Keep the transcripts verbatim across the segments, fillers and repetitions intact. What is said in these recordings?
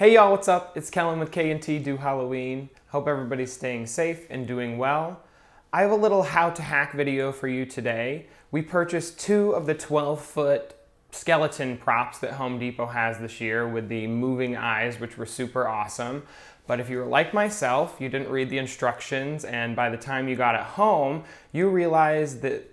Hey y'all, what's up? It's Kellen with K and T Do Halloween. Hope everybody's staying safe and doing well. I have a little how to hack video for you today. We purchased two of the twelve foot skeleton props that Home Depot has this year with the moving eyes, which were super awesome. But if you were like myself, you didn't read the instructions, and by the time you got it home, you realized that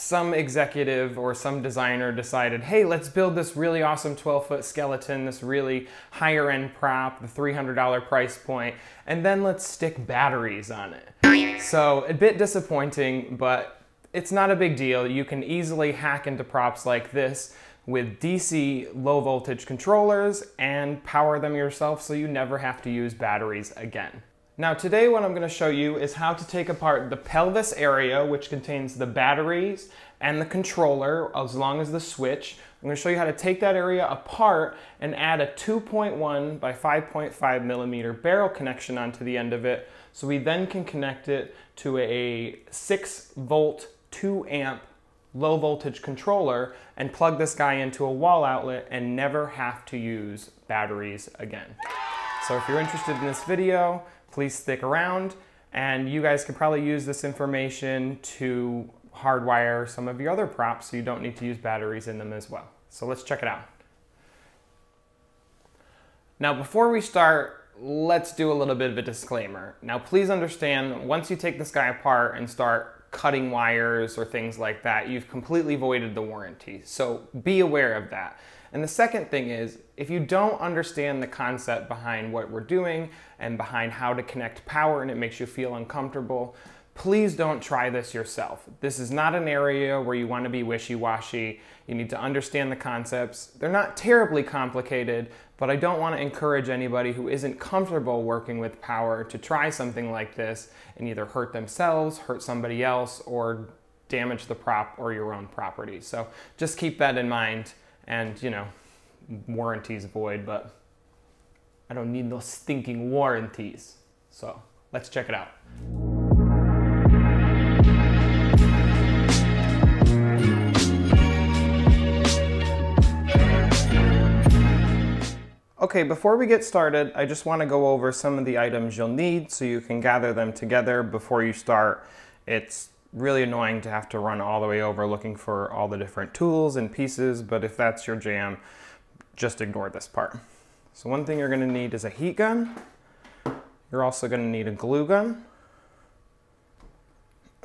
some executive or some designer decided, hey, let's build this really awesome twelve foot skeleton, this really higher end prop, the three hundred dollar price point, and then let's stick batteries on it. So a bit disappointing, but it's not a big deal. You can easily hack into props like this with D C low voltage controllers and power them yourself so you never have to use batteries again. Now today what I'm going to show you is how to take apart the pelvis area, which contains the batteries and the controller, as long as the switch. I'm going to show you how to take that area apart and add a two point one by five point five millimeter barrel connection onto the end of it, so we then can connect it to a six volt two amp low voltage controller and plug this guy into a wall outlet and never have to use batteries again. So if you're interested in this video, please stick around, and you guys can probably use this information to hardwire some of your other props so you don't need to use batteries in them as well. So let's check it out. Now before we start, let's do a little bit of a disclaimer. Now please understand, once you take this guy apart and start cutting wires or things like that, you've completely voided the warranty. So be aware of that. And the second thing is, if you don't understand the concept behind what we're doing and behind how to connect power and it makes you feel uncomfortable, please don't try this yourself. This is not an area where you want to be wishy-washy. You need to understand the concepts. They're not terribly complicated, but I don't want to encourage anybody who isn't comfortable working with power to try something like this and either hurt themselves, hurt somebody else, or damage the prop or your own property. So just keep that in mind, and you know, warranties void, but I don't need those stinking warranties. So let's check it out. Okay, before we get started, I just want to go over some of the items you'll need so you can gather them together before you start. It's really annoying to have to run all the way over looking for all the different tools and pieces, but if that's your jam, just ignore this part. So one thing you're going to need is a heat gun. You're also going to need a glue gun.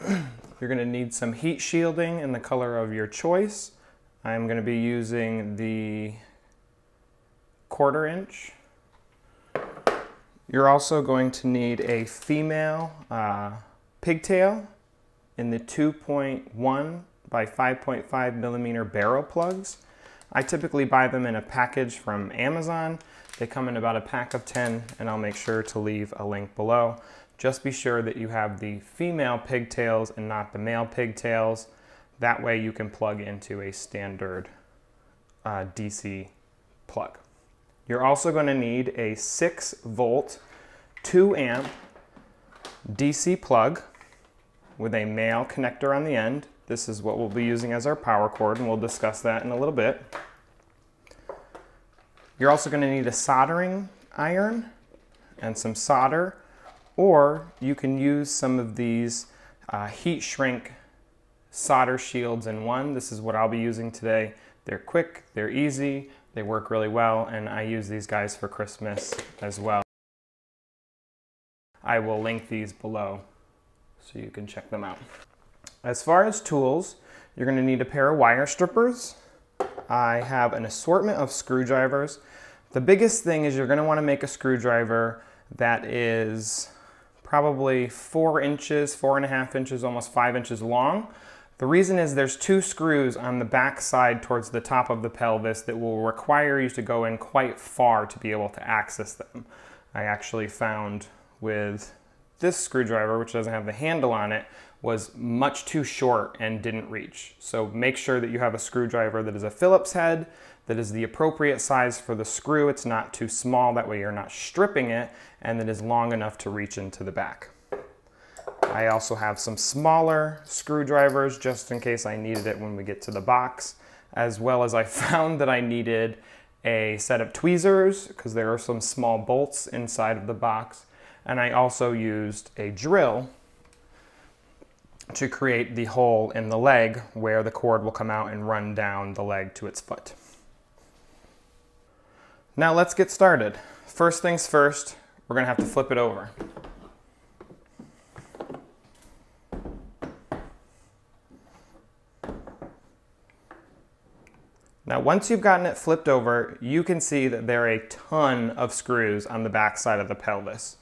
You're going to need some heat shielding in the color of your choice. I'm going to be using the quarter inch. You're also going to need a female uh, pigtail in the two point one by five point five millimeter barrel plugs. I typically buy them in a package from Amazon. They come in about a pack of ten, and I'll make sure to leave a link below. Just be sure that you have the female pigtails and not the male pigtails. That way you can plug into a standard uh, D C plug. You're also going to need a six volt two amp D C plug with a male connector on the end. This is what we'll be using as our power cord, and we'll discuss that in a little bit. You're also going to need a soldering iron and some solder, or you can use some of these uh, heat shrink solder shields in one. This is what I'll be using today. They're quick, they're easy, they work really well, and I use these guys for Christmas as well. I will link these below so you can check them out. As far as tools, you're going to need a pair of wire strippers. I have an assortment of screwdrivers. The biggest thing is you're going to want to make a screwdriver that is probably four inches, four and a half inches, almost five inches long. The reason is there's two screws on the back side towards the top of the pelvis that will require you to go in quite far to be able to access them. I actually found with this screwdriver, which doesn't have the handle on it, was much too short and didn't reach. So make sure that you have a screwdriver that is a Phillips head, that is the appropriate size for the screw. It's not too small, that way you're not stripping it, and that is long enough to reach into the back. I also have some smaller screwdrivers just in case I needed it when we get to the box, as well as I found that I needed a set of tweezers because there are some small bolts inside of the box, and I also used a drill to create the hole in the leg where the cord will come out and run down the leg to its foot. Now let's get started. First things first, we're gonna have to flip it over. Now once you've gotten it flipped over, you can see that there are a ton of screws on the back side of the pelvis.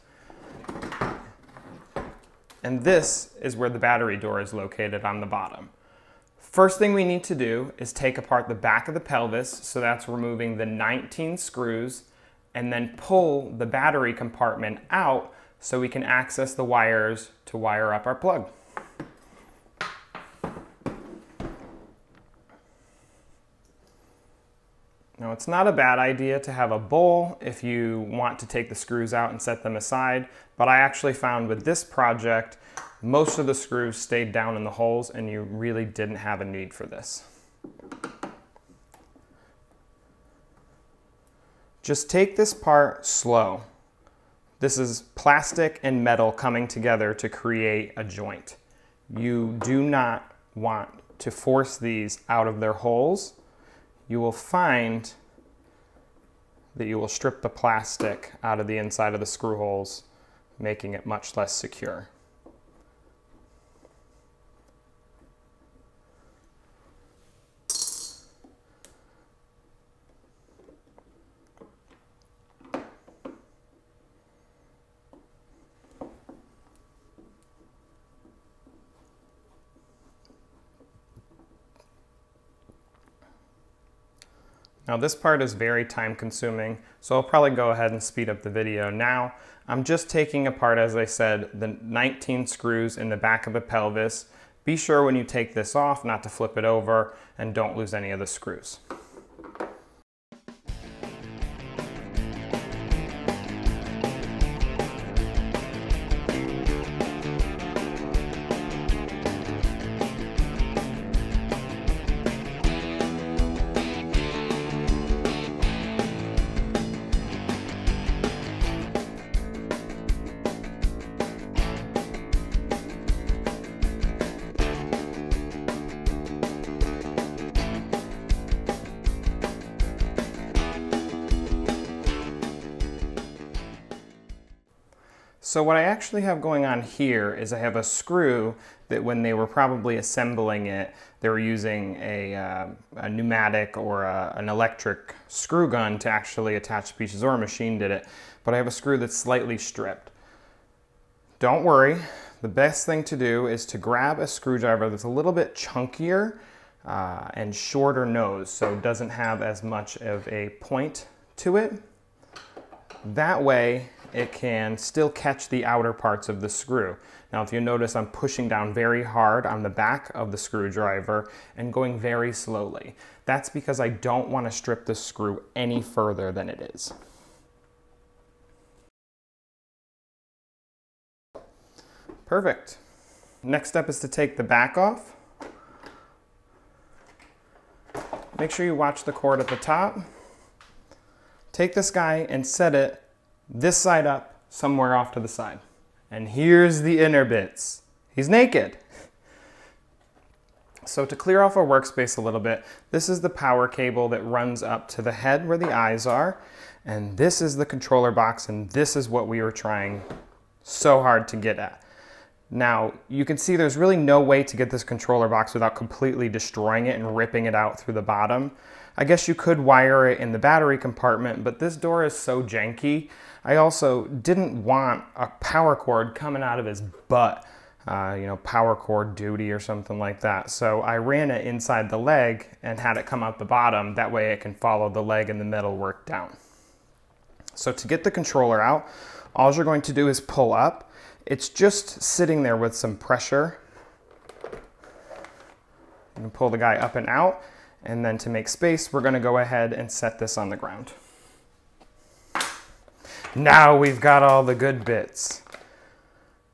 And this is where the battery door is located on the bottom. First thing we need to do is take apart the back of the pelvis, so that's removing the nineteen screws, and then pull the battery compartment out so we can access the wires to wire up our plug. Now, it's not a bad idea to have a bowl if you want to take the screws out and set them aside, but I actually found with this project, most of the screws stayed down in the holes and you really didn't have a need for this. Just take this part slow. This is plastic and metal coming together to create a joint. You do not want to force these out of their holes. You will find that you will strip the plastic out of the inside of the screw holes, making it much less secure. Now this part is very time consuming, so I'll probably go ahead and speed up the video now. I'm just taking apart, as I said, the nineteen screws in the back of the pelvis. Be sure when you take this off not to flip it over, and don't lose any of the screws. So what I actually have going on here is I have a screw that when they were probably assembling it, they were using a, uh, a pneumatic or a, an electric screw gun to actually attach pieces, or a machine did it. But I have a screw that's slightly stripped. Don't worry, the best thing to do is to grab a screwdriver that's a little bit chunkier uh, and shorter nose, so it doesn't have as much of a point to it. That way, it can still catch the outer parts of the screw. Now, if you notice, I'm pushing down very hard on the back of the screwdriver and going very slowly. That's because I don't want to strip the screw any further than it is. Perfect. Next step is to take the back off. Make sure you watch the cord at the top. Take this guy and set it this side up, somewhere off to the side. And here's the inner bits. He's naked. So to clear off our workspace a little bit, this is the power cable that runs up to the head where the eyes are, and this is the controller box, and this is what we were trying so hard to get at. Now, you can see there's really no way to get this controller box without completely destroying it and ripping it out through the bottom. I guess you could wire it in the battery compartment, but this door is so janky. I also didn't want a power cord coming out of his butt, uh, you know, power cord duty or something like that. So I ran it inside the leg and had it come out the bottom. That way it can follow the leg and the metal work down. So to get the controller out, all you're going to do is pull up. It's just sitting there with some pressure. You can pull the guy up and out, and then to make space, we're gonna go ahead and set this on the ground. Now we've got all the good bits.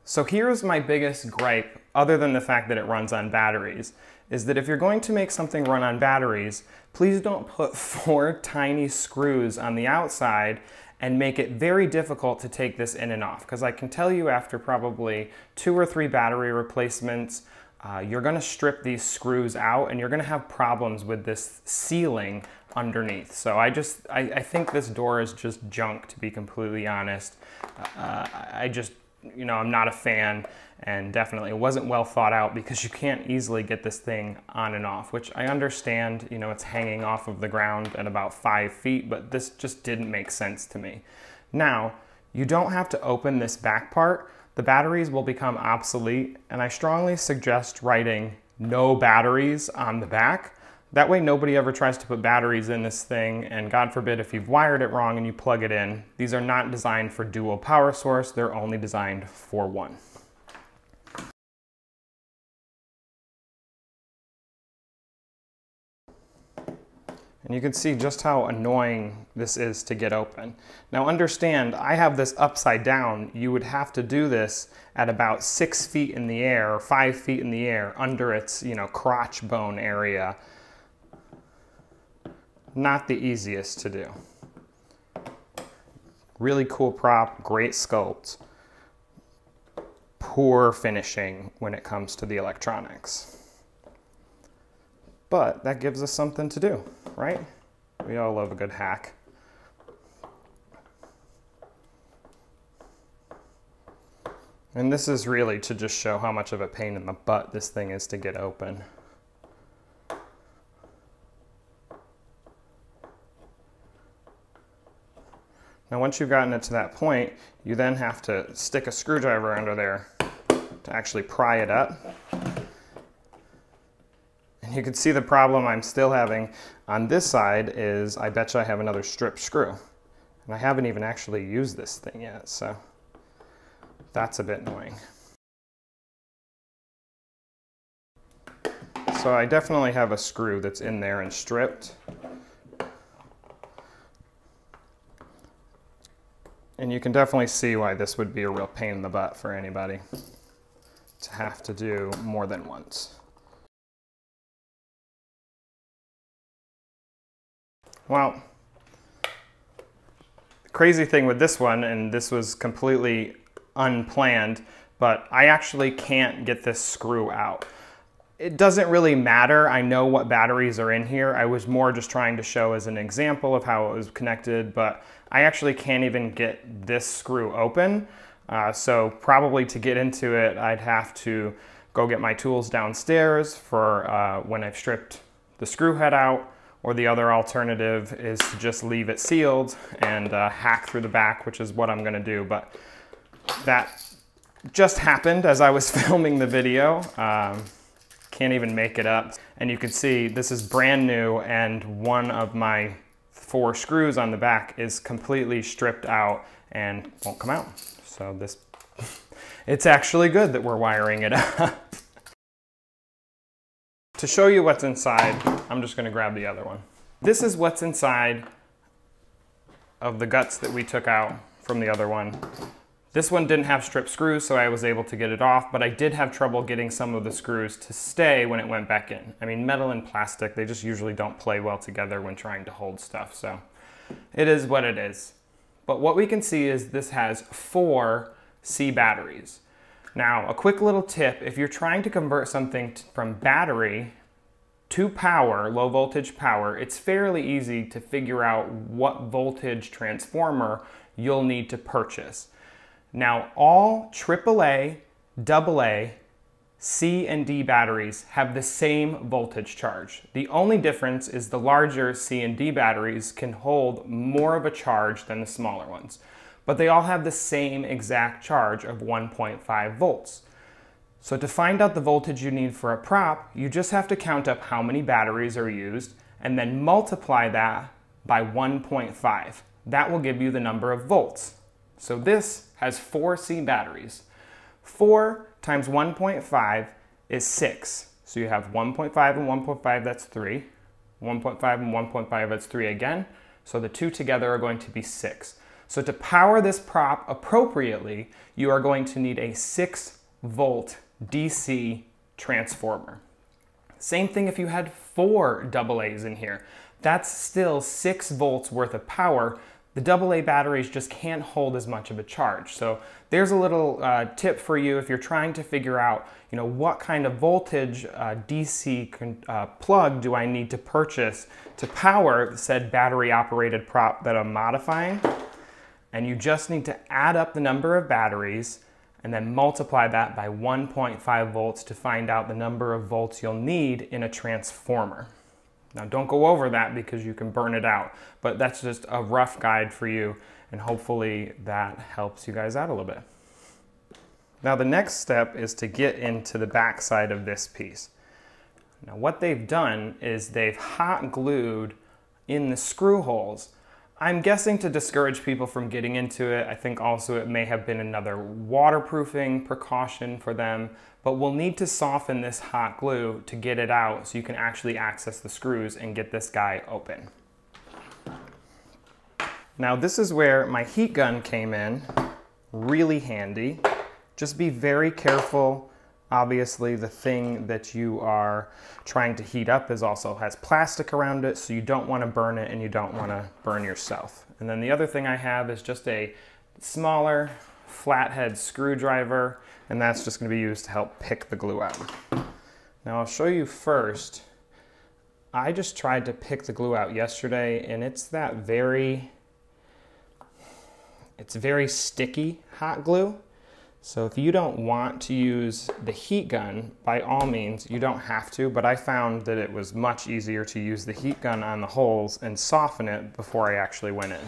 So here's my biggest gripe, other than the fact that it runs on batteries, is that if you're going to make something run on batteries, please don't put four tiny screws on the outside and make it very difficult to take this in and off. Because I can tell you after probably two or three battery replacements, uh, you're gonna strip these screws out and you're gonna have problems with this sealing underneath. So I just, I, I think this door is just junk, to be completely honest. Uh, I just, you know, I'm not a fan, and definitely it wasn't well thought out because you can't easily get this thing on and off, which I understand, you know, it's hanging off of the ground at about five feet, but this just didn't make sense to me. Now, you don't have to open this back part. The batteries will become obsolete, and I strongly suggest writing no batteries on the back. That way nobody ever tries to put batteries in this thing, and God forbid if you've wired it wrong and you plug it in. These are not designed for dual power source, they're only designed for one. And you can see just how annoying this is to get open. Now understand, I have this upside down. You would have to do this at about six feet in the air, or five feet in the air, under its, you know, crotch bone area. Not the easiest to do. Really cool prop, great sculpt. Poor finishing when it comes to the electronics. But that gives us something to do, right? We all love a good hack. And this is really to just show how much of a pain in the butt this thing is to get open. Now, once you've gotten it to that point, you then have to stick a screwdriver under there to actually pry it up. And you can see the problem I'm still having on this side is I betcha I have another strip screw. And I haven't even actually used this thing yet, so that's a bit annoying. So I definitely have a screw that's in there and stripped. And you can definitely see why this would be a real pain in the butt for anybody to have to do more than once. Well, the crazy thing with this one, and this was completely unplanned, but I actually can't get this screw out. It doesn't really matter. I know what batteries are in here. I was more just trying to show as an example of how it was connected, but I actually can't even get this screw open. Uh, so probably to get into it, I'd have to go get my tools downstairs for uh, when I've stripped the screw head out, or the other alternative is to just leave it sealed and uh, hack through the back, which is what I'm gonna do. But that just happened as I was filming the video. Um, Can't even make it up. And you can see this is brand new, and one of my four screws on the back is completely stripped out and won't come out. So this, it's actually good that we're wiring it up. To show you what's inside, I'm just gonna grab the other one. This is what's inside of the guts that we took out from the other one. This one didn't have strip screws, so I was able to get it off, but I did have trouble getting some of the screws to stay when it went back in. I mean, metal and plastic, they just usually don't play well together when trying to hold stuff, so it is what it is. But what we can see is this has four C batteries. Now, a quick little tip, if you're trying to convert something from battery to power, low voltage power, it's fairly easy to figure out what voltage transformer you'll need to purchase. Now, all triple A, double A, C and D batteries have the same voltage charge. The only difference is the larger C and D batteries can hold more of a charge than the smaller ones, but they all have the same exact charge of one point five volts. So to find out the voltage you need for a prop, you just have to count up how many batteries are used and then multiply that by one point five. That will give you the number of volts. So this has four C batteries. Four times one point five is six. So you have one point five and one point five, that's three. one point five and one point five, that's three again. So the two together are going to be six. So to power this prop appropriately, you are going to need a six volt D C transformer. Same thing if you had four double A's in here. That's still six volts worth of power. The double A batteries just can't hold as much of a charge. So there's a little uh, tip for you if you're trying to figure out, you know, what kind of voltage uh, D C uh, plug do I need to purchase to power said battery operated prop that I'm modifying. And you just need to add up the number of batteries and then multiply that by one point five volts to find out the number of volts you'll need in a transformer. Now, don't go over that because you can burn it out, but that's just a rough guide for you, and hopefully that helps you guys out a little bit. Now, the next step is to get into the back side of this piece. Now, what they've done is they've hot glued in the screw holes. I'm guessing to discourage people from getting into it. I think also it may have been another waterproofing precaution for them, but we'll need to soften this hot glue to get it out so you can actually access the screws and get this guy open. Now, this is where my heat gun came in, really handy. Just be very careful. Obviously, the thing that you are trying to heat up is also has plastic around it, so you don't want to burn it and you don't want to burn yourself. And then the other thing I have is just a smaller flathead screwdriver, and that's just going to be used to help pick the glue out. Now, I'll show you first. I just tried to pick the glue out yesterday, and it's that very, it's very sticky hot glue. So if you don't want to use the heat gun, by all means, you don't have to, but I found that it was much easier to use the heat gun on the holes and soften it before I actually went in.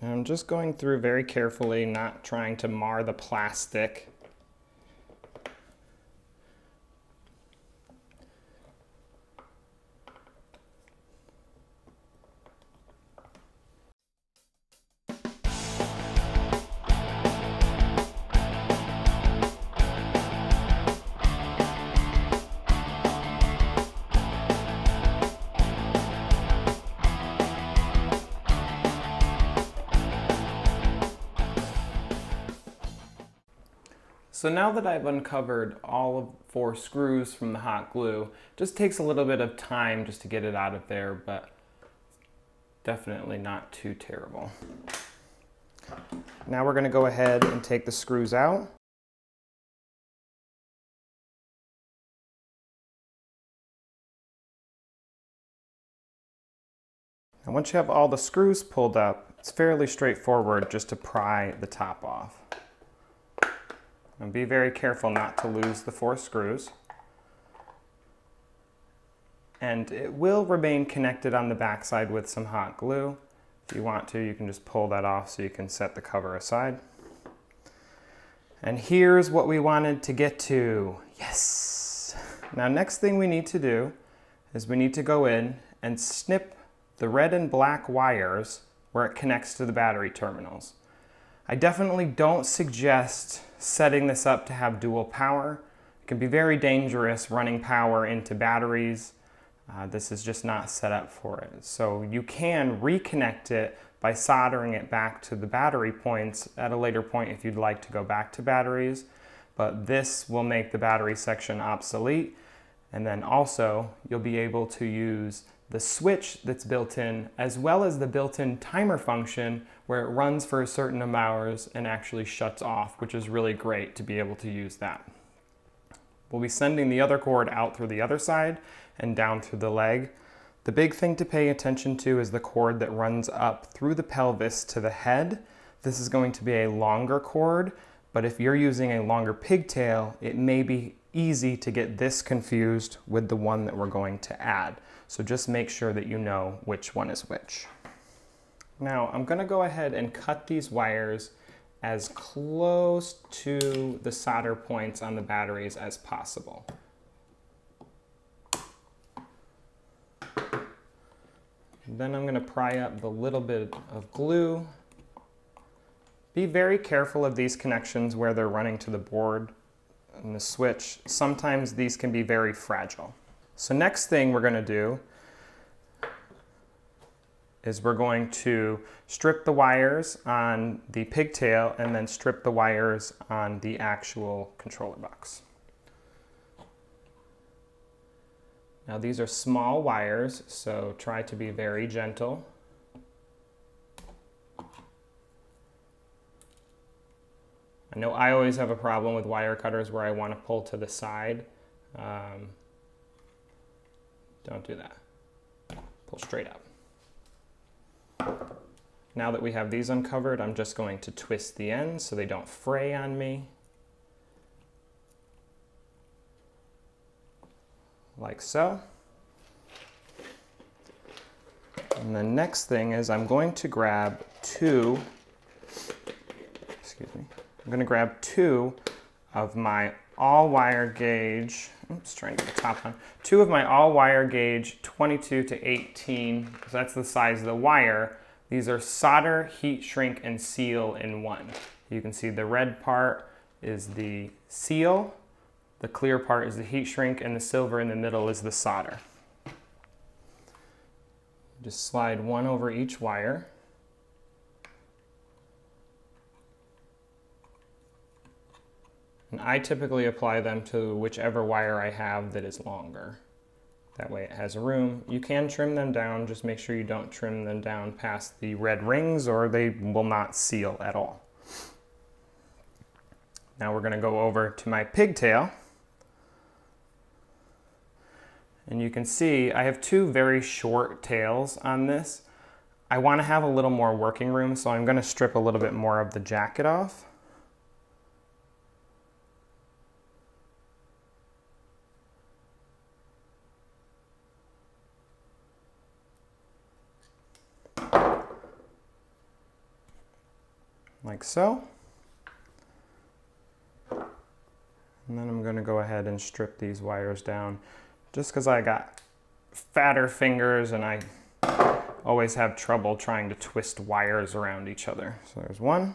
And I'm just going through very carefully, not trying to mar the plastic. So now that I've uncovered all of four screws from the hot glue, just takes a little bit of time just to get it out of there, but definitely not too terrible. Now we're going to go ahead and take the screws out. And once you have all the screws pulled up, it's fairly straightforward just to pry the top off. And be very careful not to lose the four screws. And it will remain connected on the backside with some hot glue. If you want to, you can just pull that off so you can set the cover aside. And here's what we wanted to get to. Yes! Now, next thing we need to do is we need to go in and snip the red and black wires where it connects to the battery terminals. I definitely don't suggest setting this up to have dual power. It can be very dangerous running power into batteries. Uh, this is just not set up for it. So you can reconnect it by soldering it back to the battery points at a later point if you'd like to go back to batteries, but this will make the battery section obsolete. And then also you'll be able to use the switch that's built in, as well as the built-in timer function where it runs for a certain amount of hours and actually shuts off, which is really great to be able to use that. We'll be sending the other cord out through the other side and down through the leg. The big thing to pay attention to is the cord that runs up through the pelvis to the head. This is going to be a longer cord, but if you're using a longer pigtail, it may be easy to get this confused with the one that we're going to add. So just make sure that you know which one is which. Now I'm going to go ahead and cut these wires as close to the solder points on the batteries as possible. And then I'm going to pry up the little bit of glue. Be very careful of these connections where they're running to the board and the switch. Sometimes these can be very fragile. So next thing we're going to do is we're going to strip the wires on the pigtail and then strip the wires on the actual controller box. Now these are small wires, so try to be very gentle. I know I always have a problem with wire cutters where I want to pull to the side. Um, don't do that. Pull straight up. Now that we have these uncovered, I'm just going to twist the ends so they don't fray on me. Like so. And the next thing is I'm going to grab two, excuse me, I'm going to grab two of my all-wire gauge, oops, trying to get the top on, two of my all-wire gauge twenty-two to eighteen, so that's the size of the wire. These are solder, heat shrink, and seal in one. You can see the red part is the seal, the clear part is the heat shrink, and the silver in the middle is the solder. Just slide one over each wire. And I typically apply them to whichever wire I have that is longer. That way it has room. You can trim them down, just make sure you don't trim them down past the red rings or they will not seal at all. Now we're going to go over to my pigtail. And you can see I have two very short tails on this. I want to have a little more working room, so I'm going to strip a little bit more of the jacket off. Like so. And then I'm going to go ahead and strip these wires down just because I got fatter fingers and I always have trouble trying to twist wires around each other. So there's one.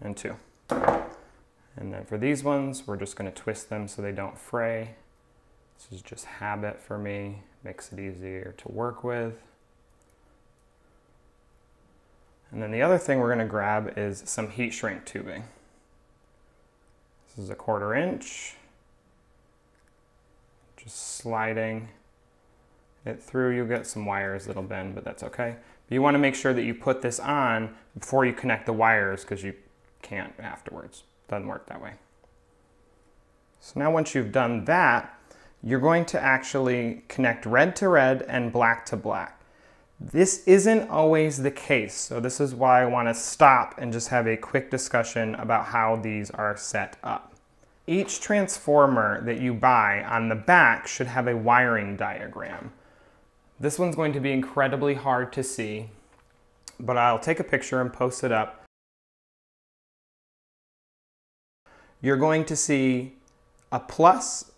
And two. And then for these ones, we're just going to twist them so they don't fray. This is just habit for me, makes it easier to work with. And then the other thing we're going to grab is some heat shrink tubing. This is a quarter inch. Just sliding it through, you'll get some wires that'll bend, but that's okay. But you want to make sure that you put this on before you connect the wires because you can't afterwards. Doesn't work that way. So now once you've done that, you're going to actually connect red to red and black to black. This isn't always the case, so this is why I want to stop and just have a quick discussion about how these are set up. Each transformer that you buy on the back should have a wiring diagram. This one's going to be incredibly hard to see, but I'll take a picture and post it up. You're going to see a plus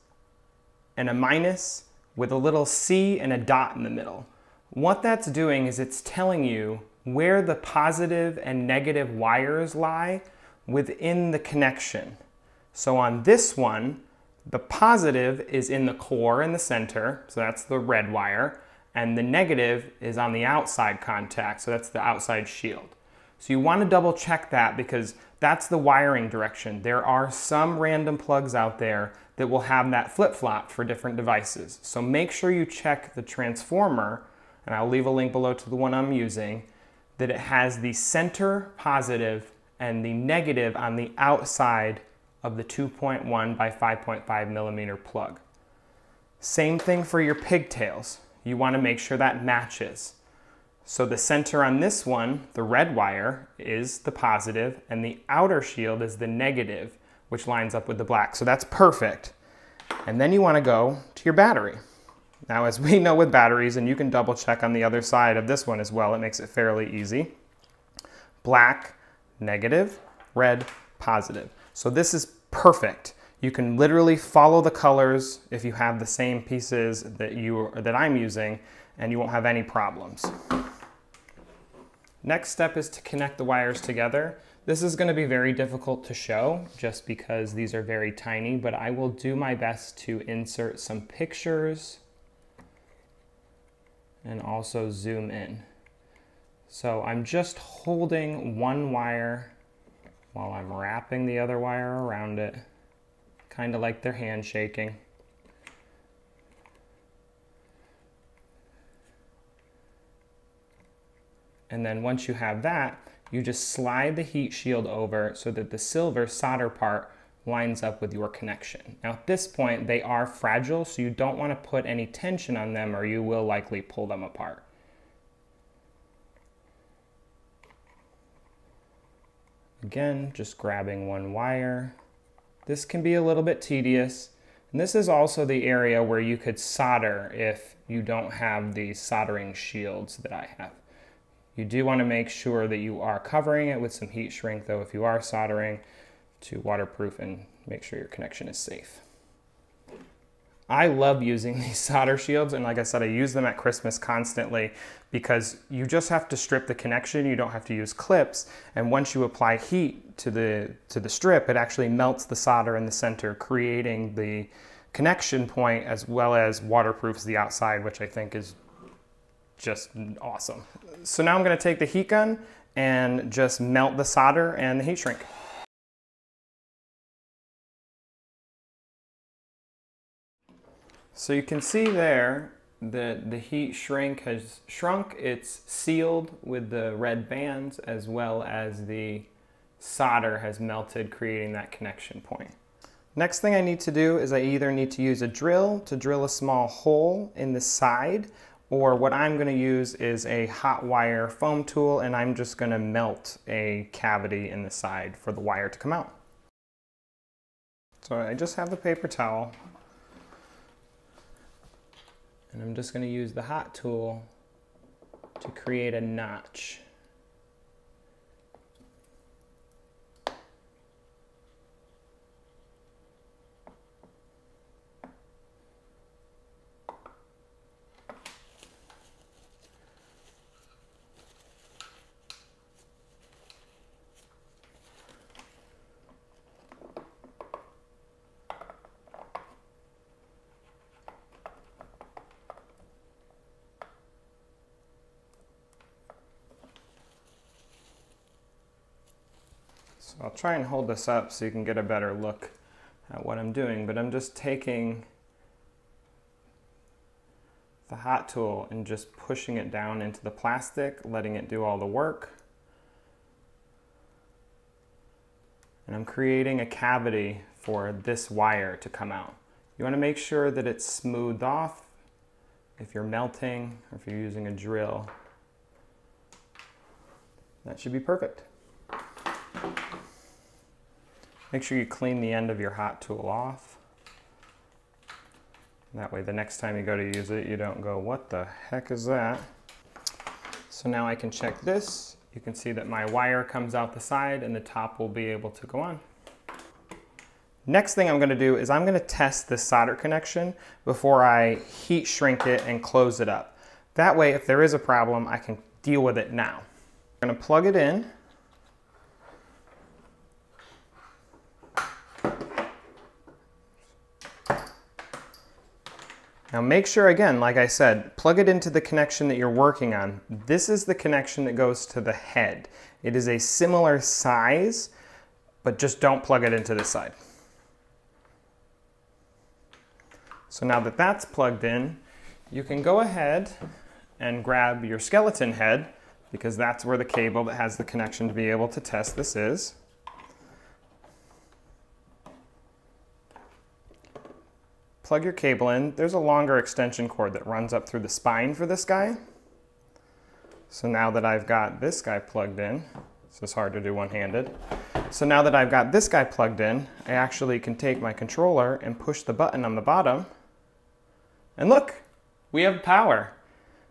and a minus with a little C and a dot in the middle. What that's doing is it's telling you where the positive and negative wires lie within the connection. So on this one, the positive is in the core in the center, so that's the red wire, and the negative is on the outside contact, so that's the outside shield. So you want to double check that, because that's the wiring direction. There are some random plugs out there that will have that flip-flop for different devices. So make sure you check the transformer, and I'll leave a link below to the one I'm using, that it has the center positive and the negative on the outside of the two point one by five point five millimeter plug. Same thing for your pigtails. You want to make sure that matches. So the center on this one, the red wire, is the positive, and the outer shield is the negative, which lines up with the black. So that's perfect. And then you want to go to your battery. Now, as we know with batteries, and you can double check on the other side of this one as well, it makes it fairly easy. Black, negative, red, positive. So this is perfect. You can literally follow the colors if you have the same pieces that you that I'm using, and you won't have any problems. Next step is to connect the wires together. This is going to be very difficult to show just because these are very tiny, but I will do my best to insert some pictures and also zoom in. So I'm just holding one wire while I'm wrapping the other wire around it, kind of like they're handshaking. And then once you have that, you just slide the heat shield over so that the silver solder part lines up with your connection. Now at this point, they are fragile, so you don't want to put any tension on them or you will likely pull them apart. Again, just grabbing one wire. This can be a little bit tedious. And this is also the area where you could solder if you don't have the soldering shields that I have. You do want to make sure that you are covering it with some heat shrink, though, if you are soldering, to waterproof and make sure your connection is safe. I love using these solder shields, and like I said, I use them at Christmas constantly because you just have to strip the connection. You don't have to use clips, and once you apply heat to the, to the strip, it actually melts the solder in the center, creating the connection point, as well as waterproofs the outside, which I think is just awesome. So now I'm going to take the heat gun and just melt the solder and the heat shrink. So you can see there that the heat shrink has shrunk. It's sealed with the red bands, as well as the solder has melted, creating that connection point. Next thing I need to do is I either need to use a drill to drill a small hole in the side, or what I'm going to use is a hot wire foam tool, and I'm just going to melt a cavity in the side for the wire to come out. So I just have the paper towel, and I'm just going to use the hot tool to create a notch. So I'll try and hold this up so you can get a better look at what I'm doing, but I'm just taking the hot tool and just pushing it down into the plastic, letting it do all the work. And I'm creating a cavity for this wire to come out. You want to make sure that it's smoothed off if you're melting or if you're using a drill. That should be perfect. Make sure you clean the end of your hot tool off. That way the next time you go to use it, you don't go, what the heck is that? So now I can check this. You can see that my wire comes out the side and the top will be able to go on. Next thing I'm going to do is I'm going to test this solder connection before I heat shrink it and close it up. That way, if there is a problem, I can deal with it now. I'm going to plug it in. Now make sure, again, like I said, plug it into the connection that you're working on. This is the connection that goes to the head. It is a similar size, but just don't plug it into this side. So now that that's plugged in, you can go ahead and grab your skeleton head, because that's where the cable that has the connection to be able to test this is. Plug your cable in. There's a longer extension cord that runs up through the spine for this guy. So now that I've got this guy plugged in, this is hard to do one-handed. So now that I've got this guy plugged in, I actually can take my controller and push the button on the bottom. And look, we have power.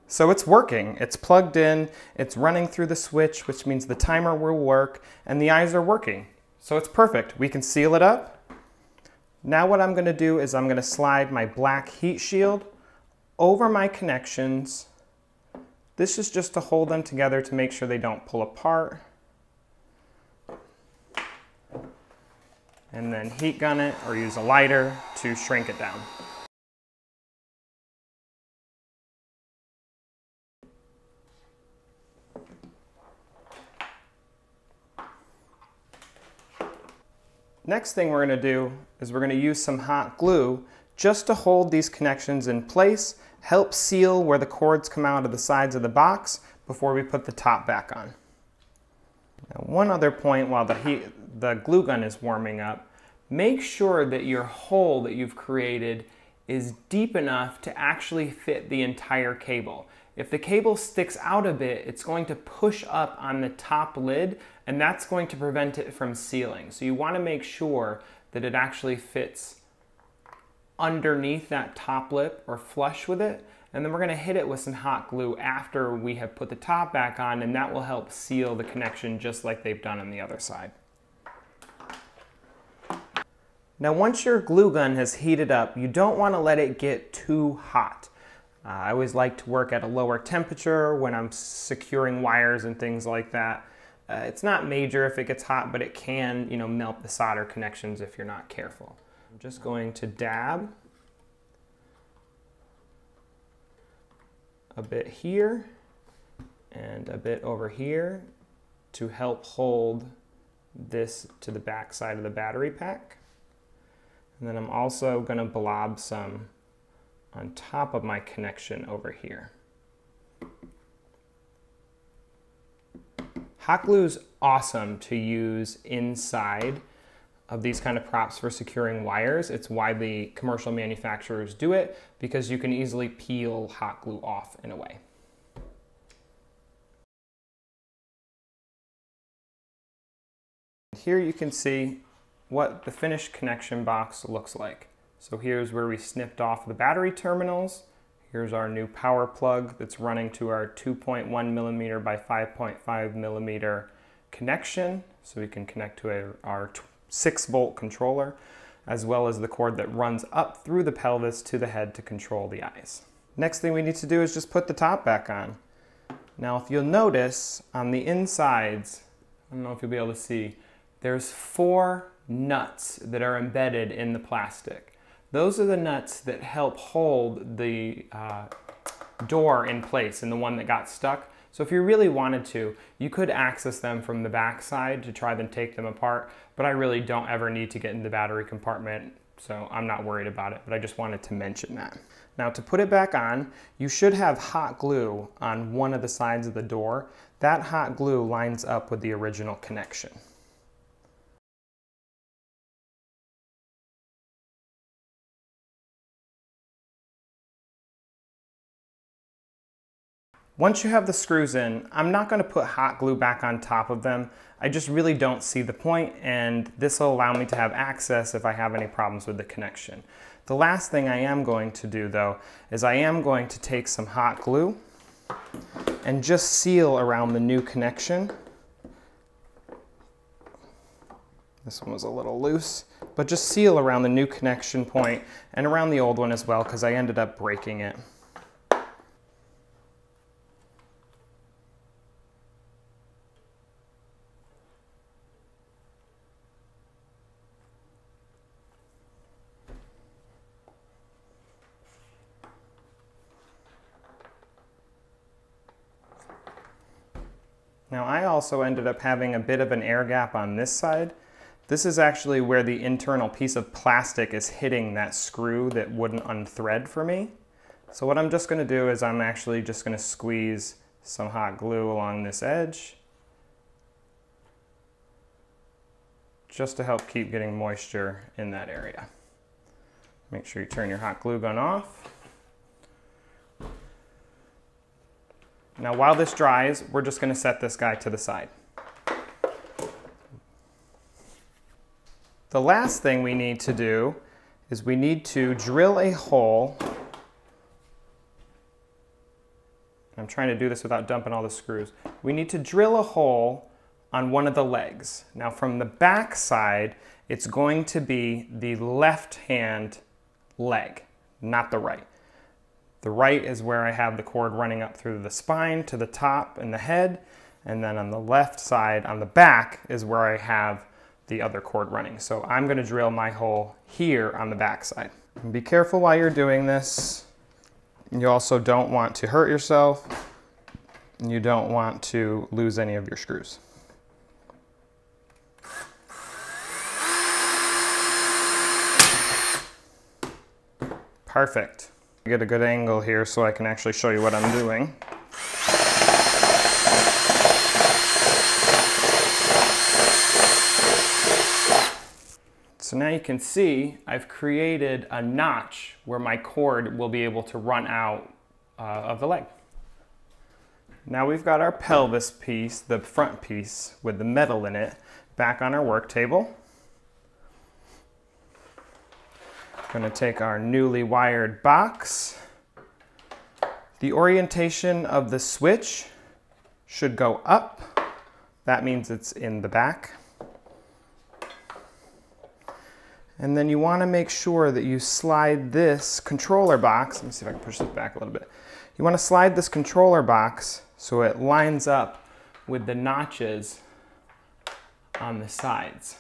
So it's working, it's plugged in, it's running through the switch, which means the timer will work, and the eyes are working. So it's perfect. We can seal it up. Now what I'm going to do is I'm going to slide my black heat shield over my connections. This is just to hold them together to make sure they don't pull apart. And then heat gun it or use a lighter to shrink it down. Next thing we're going to do is we're going to use some hot glue just to hold these connections in place, help seal where the cords come out of the sides of the box before we put the top back on. Now, one other point while the, heat, the glue gun is warming up, make sure that your hole that you've created is deep enough to actually fit the entire cable. If the cable sticks out a bit, it's going to push up on the top lid, and that's going to prevent it from sealing. So you want to make sure that it actually fits underneath that top lip or flush with it. And then we're going to hit it with some hot glue after we have put the top back on, and that will help seal the connection just like they've done on the other side. Now, once your glue gun has heated up, you don't want to let it get too hot. Uh, I always like to work at a lower temperature when I'm securing wires and things like that. Uh, it's not major if it gets hot, but it can, you know, melt the solder connections if you're not careful. I'm just going to dab a bit here and a bit over here to help hold this to the back side of the battery pack. And then I'm also going to blob some on top of my connection over here. Hot glue is awesome to use inside of these kind of props for securing wires. It's why the commercial manufacturers do it, because you can easily peel hot glue off in a way. Here you can see what the finished connection box looks like. So here's where we snipped off the battery terminals. Here's our new power plug that's running to our two point one millimeter by five point five millimeter connection. So we can connect to a, our six volt controller, as well as the cord that runs up through the pelvis to the head to control the eyes. Next thing we need to do is just put the top back on. Now, if you'll notice on the insides, I don't know if you'll be able to see, there's four nuts that are embedded in the plastic. Those are the nuts that help hold the uh, door in place and the one that got stuck. So if you really wanted to, you could access them from the back side to try and take them apart, but I really don't ever need to get in the battery compartment, so I'm not worried about it, but I just wanted to mention that. Now to put it back on, you should have hot glue on one of the sides of the door. That hot glue lines up with the original connection. Once you have the screws in, I'm not going to put hot glue back on top of them. I just really don't see the point, and this will allow me to have access if I have any problems with the connection. The last thing I am going to do though, is I am going to take some hot glue and just seal around the new connection. This one was a little loose, but just seal around the new connection point and around the old one as well, because I ended up breaking it. Now I also ended up having a bit of an air gap on this side. This is actually where the internal piece of plastic is hitting that screw that wouldn't unthread for me. So what I'm just going to do is I'm actually just going to squeeze some hot glue along this edge just to help keep getting moisture in that area. Make sure you turn your hot glue gun off. Now while this dries, we're just going to set this guy to the side. The last thing we need to do is we need to drill a hole. I'm trying to do this without dumping all the screws. We need to drill a hole on one of the legs. Now from the back side, it's going to be the left-hand leg, not the right. The right is where I have the cord running up through the spine to the top and the head, and then on the left side, on the back, is where I have the other cord running. So I'm going to drill my hole here on the back side. And be careful while you're doing this. You also don't want to hurt yourself, and you don't want to lose any of your screws. Perfect. Get a good angle here so I can actually show you what I'm doing. So now you can see I've created a notch where my cord will be able to run out uh, of the leg. Now we've got our pelvis piece, the front piece with the metal in it, back on our work table. We're going to take our newly wired box. The orientation of the switch should go up. That means it's in the back. And then you want to make sure that you slide this controller box. Let me see if I can push this back a little bit. You want to slide this controller box so it lines up with the notches on the sides.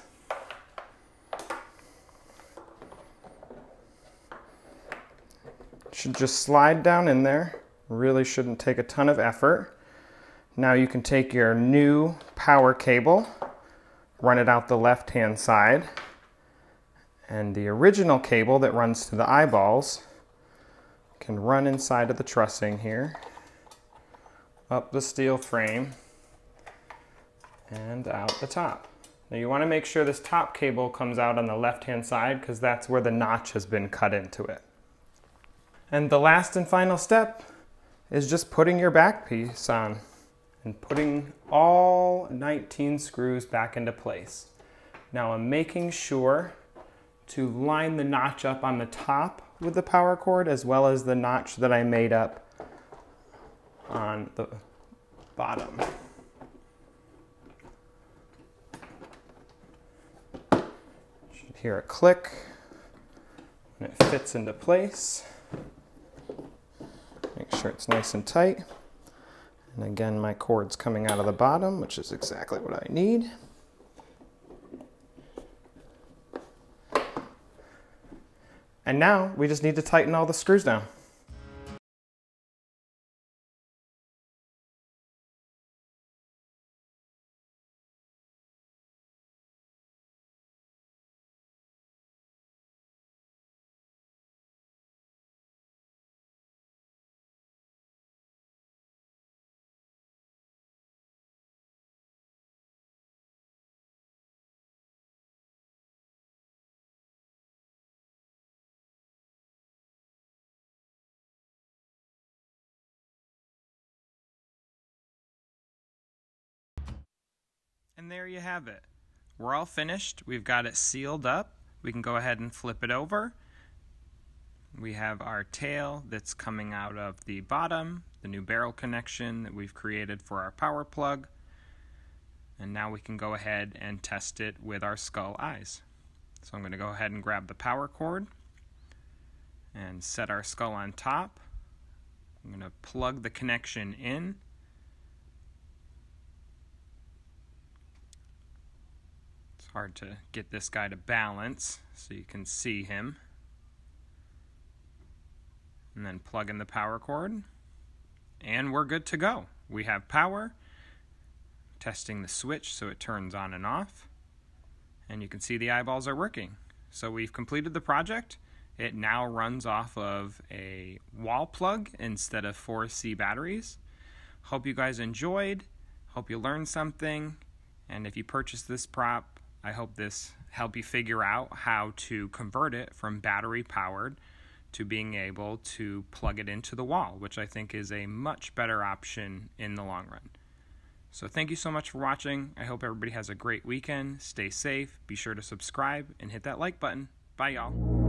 Should just slide down in there. Really shouldn't take a ton of effort. Now you can take your new power cable, run it out the left-hand side, and the original cable that runs to the eyeballs can run inside of the trussing here, up the steel frame, and out the top. Now you want to make sure this top cable comes out on the left-hand side because that's where the notch has been cut into it. And the last and final step is just putting your back piece on and putting all nineteen screws back into place. Now I'm making sure to line the notch up on the top with the power cord as well as the notch that I made up on the bottom. You should hear a click and it fits into place. Make sure it's nice and tight. And again, my cord's coming out of the bottom, which is exactly what I need. And now we just need to tighten all the screws down. And there you have it. We're all finished. We've got it sealed up. We can go ahead and flip it over. We have our tail that's coming out of the bottom, the new barrel connection that we've created for our power plug. And now we can go ahead and test it with our skull eyes. So I'm going to go ahead and grab the power cord and set our skull on top. I'm going to plug the connection in. Hard to get this guy to balance so you can see him. And then plug in the power cord. And we're good to go. We have power testing the switch so it turns on and off, and you can see the eyeballs are working. So we've completed the project. It now runs off of a wall plug instead of four C batteries. Hope you guys enjoyed. Hope you learned something. And if you purchase this prop, I hope this helped you figure out how to convert it from battery powered to being able to plug it into the wall, which I think is a much better option in the long run. So thank you so much for watching. I hope everybody has a great weekend. Stay safe. Be sure to subscribe and hit that like button. Bye, y'all.